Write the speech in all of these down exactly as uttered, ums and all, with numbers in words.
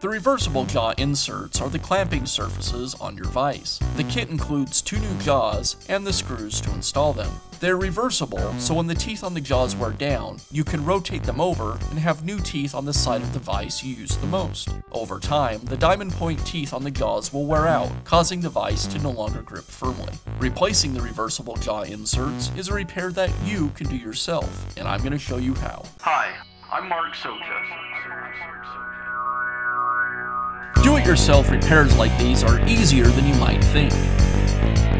The reversible jaw inserts are the clamping surfaces on your vise. The kit includes two new jaws and the screws to install them. They're reversible, so when the teeth on the jaws wear down, you can rotate them over and have new teeth on the side of the vise you use the most. Over time, the diamond point teeth on the jaws will wear out, causing the vise to no longer grip firmly. Replacing the reversible jaw inserts is a repair that you can do yourself, and I'm going to show you how. Hi, I'm Mark Socha. Do-it-yourself repairs like these are easier than you might think.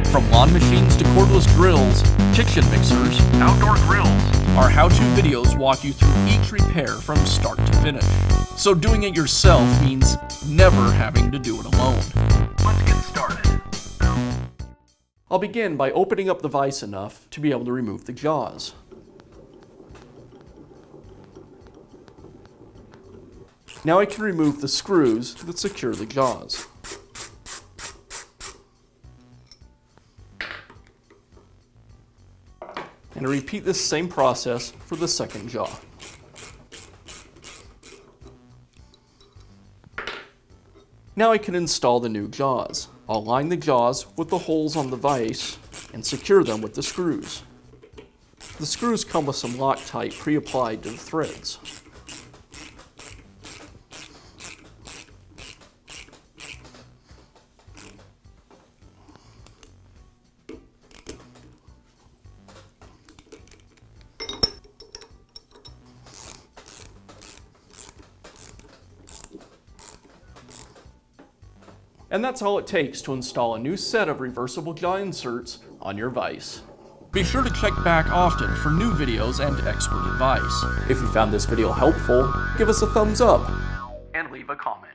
From lawn machines to cordless grills, kitchen mixers, outdoor grills, our how-to videos walk you through each repair from start to finish. So doing it yourself means never having to do it alone. Let's get started. I'll begin by opening up the vise enough to be able to remove the jaws. Now I can remove the screws that secure the jaws. And repeat this same process for the second jaw. Now I can install the new jaws. I'll line the jaws with the holes on the vise and secure them with the screws. The screws come with some Loctite pre-applied to the threads. And that's all it takes to install a new set of reversible jaw inserts on your vise. Be sure to check back often for new videos and expert advice. If you found this video helpful, give us a thumbs up and leave a comment.